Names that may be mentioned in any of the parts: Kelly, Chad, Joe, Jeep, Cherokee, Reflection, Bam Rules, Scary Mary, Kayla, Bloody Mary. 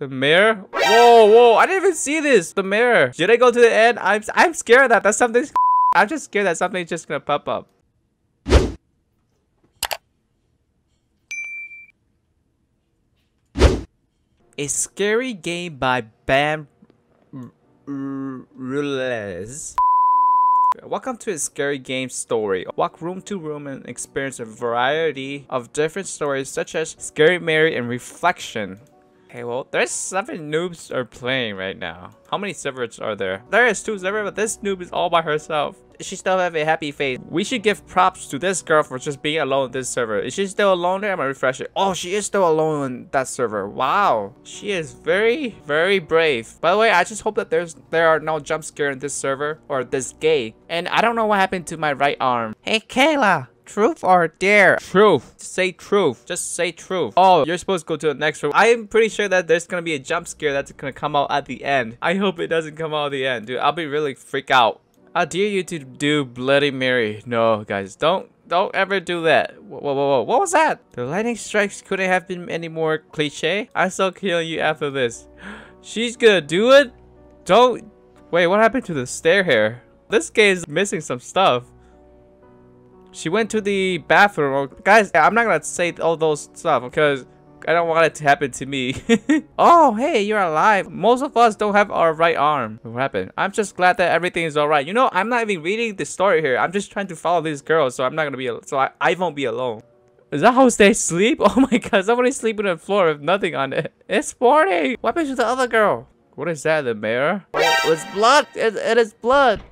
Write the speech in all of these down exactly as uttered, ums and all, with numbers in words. The mayor? Whoa, whoa, I didn't even see this. The mayor. Should I go to the end? I'm I'm scared that that's something. I'm just scared that something's just gonna pop up. A scary game by Bam Rules. Welcome to a scary game story. Walk room to room and experience a variety of different stories such as Scary Mary and Reflection. Okay, well, there's seven noobs are playing right now. How many servers are there? There is two servers, but this noob is all by herself. She still have a happy face. We should give props to this girl for just being alone on this server. Is she still alone there? I'm gonna refresh it. Oh, she is still alone on that server. Wow. She is very, very brave. By the way, I just hope that there's there are no jump scares in this server or this game. And I don't know what happened to my right arm. Hey, Kayla. Truth or dare? Truth. Say truth. Just say truth. Oh, you're supposed to go to the next room. I am pretty sure that there's gonna be a jump scare that's gonna come out at the end. I hope it doesn't come out at the end, dude. I'll be really freaked out. I dare you to do Bloody Mary. No, guys, don't don't ever do that. Whoa, whoa, whoa! What was that? The lightning strikes couldn't have been any more cliche. I still kill you after this. She's gonna do it. Don't. Wait, what happened to the stair here? This game is missing some stuff. She went to the bathroom. Guys, I'm not gonna say all those stuff because I don't want it to happen to me. Oh, hey, you're alive. Most of us don't have our right arm. What happened? I'm just glad that everything is all right. You know, I'm not even reading the story here. I'm just trying to follow these girls, so I'm not gonna be so I, I won't be alone. Is that how they sleep? Oh my god, somebody's sleeping on the floor with nothing on it. It's morning. What happened to the other girl? What is that, the mayor? Oh, it's blood. It, it is blood.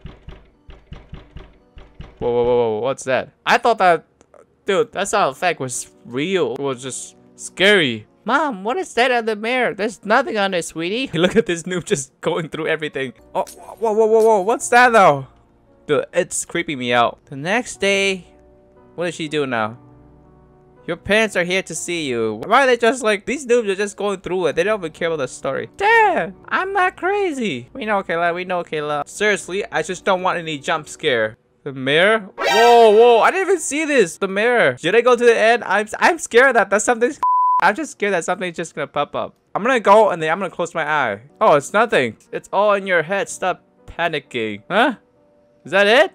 Whoa, whoa, whoa, whoa, what's that? I thought that, dude, that sound effect was real. It was just scary. Mom, what is that on the mirror? There's nothing on it, sweetie. Look at this noob just going through everything. Oh, whoa, whoa, whoa, whoa, what's that though? Dude, it's creeping me out. The next day, what does she do now? Your parents are here to see you. Why are they just like, these noobs are just going through it. They don't even care about the story. Dad, I'm not crazy. We know, Kayla, we know, Kayla. Seriously, I just don't want any jump scare. The mayor? Whoa, whoa, I didn't even see this. The mayor. Should I go to the end? I'm I'm scared that that's something. I'm just scared that something's just gonna pop up. I'm gonna go and then I'm gonna close my eye. Oh, it's nothing. It's all in your head. Stop panicking. Huh? Is that it?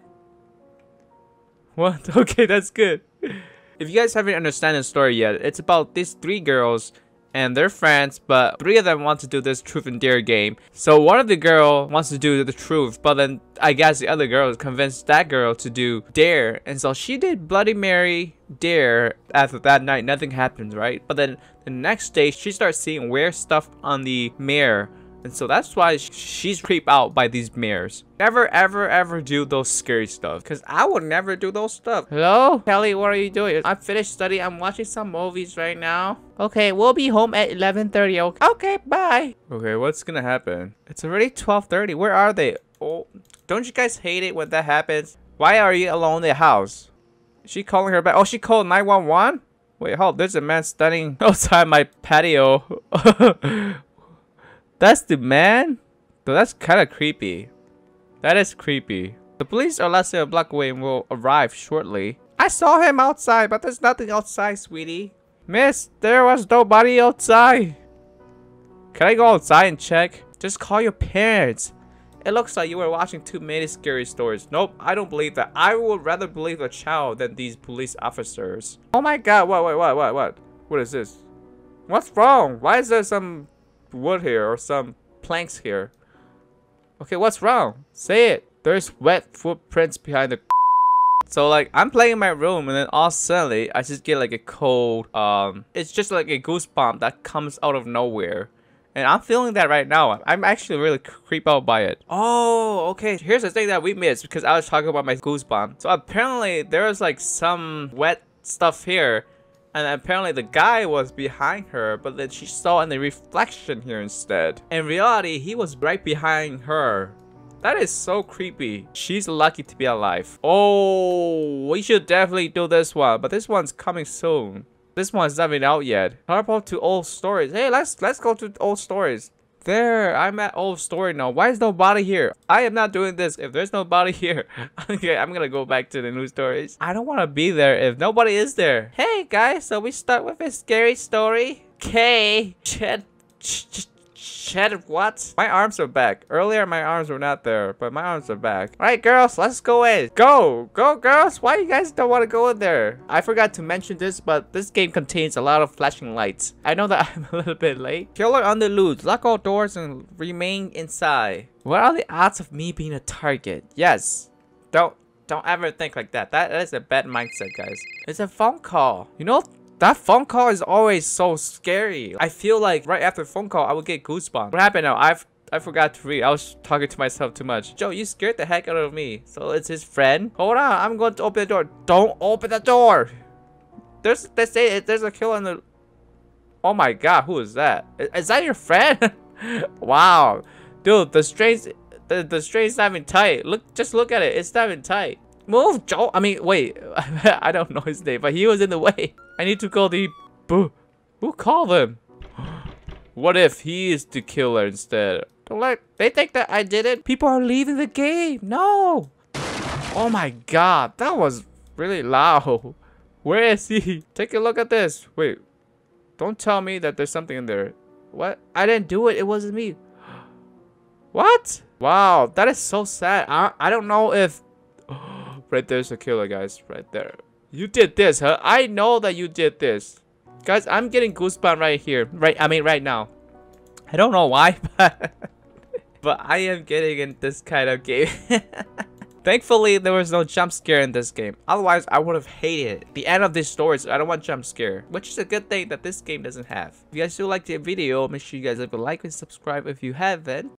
What? Okay, that's good. If you guys haven't understood the story yet, it's about these three girls and they're friends, but three of them want to do this truth and dare game. So one of the girl wants to do the truth, but then I guess the other girl convinced that girl to do dare. And so she did Bloody Mary, dare. After that night, nothing happened, right? But then the next day, she starts seeing weird stuff on the mirror. And so that's why she's creeped out by these mirrors. Never, ever, ever do those scary stuff. Because I would never do those stuff. Hello? Kelly, what are you doing? I'm finished studying. I'm watching some movies right now. Okay, we'll be home at eleven thirty. Okay, okay, bye. Okay, what's going to happen? It's already twelve thirty. Where are they? Oh, don't you guys hate it when that happens? Why are you alone in the house? Is she calling her back? Oh, she called nine one one? Wait, hold. There's a man standing outside my patio. That's the man? Though that's kind of creepy. That is creepy. The police are less than a block away and will arrive shortly. I saw him outside, but there's nothing outside, sweetie. Miss, there was nobody outside. Can I go outside and check? Just call your parents. It looks like you were watching too many scary stories. Nope, I don't believe that. I would rather believe a child than these police officers. Oh my god, what, what, what, what, what? What is this? What's wrong? Why is there some wood here or some planks here? Okay, what's wrong? Say it. There's wet footprints behind the. So like I'm playing in my room and then all suddenly I just get like a cold. Um, it's just like a goosebump that comes out of nowhere, and I'm feeling that right now. I'm actually really creeped out by it. Oh, okay. Here's the thing that we missed because I was talking about my goosebump. So apparently there was like some wet stuff here. And apparently the guy was behind her, but then she saw in the reflection here instead. In reality, he was right behind her. That is so creepy. She's lucky to be alive. Oh, we should definitely do this one, but this one's coming soon. This one's not even out yet. How about to old stories? Hey, let's let's go to old stories. There, I'm at old story now. Why is nobody here? I am not doing this if there's nobody here. Okay, I'm gonna go back to the new stories. I don't want to be there if nobody is there. Hey guys, so we start with a scary story. Okay, Chad, ch ch Chad, what? My arms are back. Earlier, my arms were not there, but my arms are back. All right, girls, let's go in. Go, go, girls. Why you guys don't want to go in there? I forgot to mention this, but this game contains a lot of flashing lights. I know that I'm a little bit late. Killer on the loose. Lock all doors and remain inside. What are the odds of me being a target? Yes. Don't, don't ever think like that. That, that is a bad mindset, guys. It's a phone call. You know, that phone call is always so scary. I feel like right after the phone call, I would get goosebumps. What happened now? I've I forgot to read. I was talking to myself too much. Joe, you scared the heck out of me. So it's his friend. Hold on, I'm going to open the door. Don't open the door. There's they say there's a killer in the. Oh my God, who is that? Is, is that your friend? Wow, dude, the strain's the the strain's not even tight. Look, just look at it. It's not even tight. Move, Joe. I mean, wait. I don't know his name, but he was in the way. I need to call the boo. Who called him? What if he is the killer instead? Don't let they think that I did it. People are leaving the game. No. Oh my God, that was really loud. Where is he? Take a look at this. Wait. Don't tell me that there's something in there. What? I didn't do it. It wasn't me. What? Wow, that is so sad. I I don't know if. Right there's a killer, guys. Right there. You did this, huh? I know that you did this. Guys, I'm getting goosebumps right here. Right, I mean right now. I don't know why, but, but I am getting in this kind of game. Thankfully, there was no jump scare in this game. Otherwise, I would have hated it. The end of this story is I don't want jump scare, which is a good thing that this game doesn't have. If you guys do like the video, make sure you guys leave a like and subscribe if you haven't.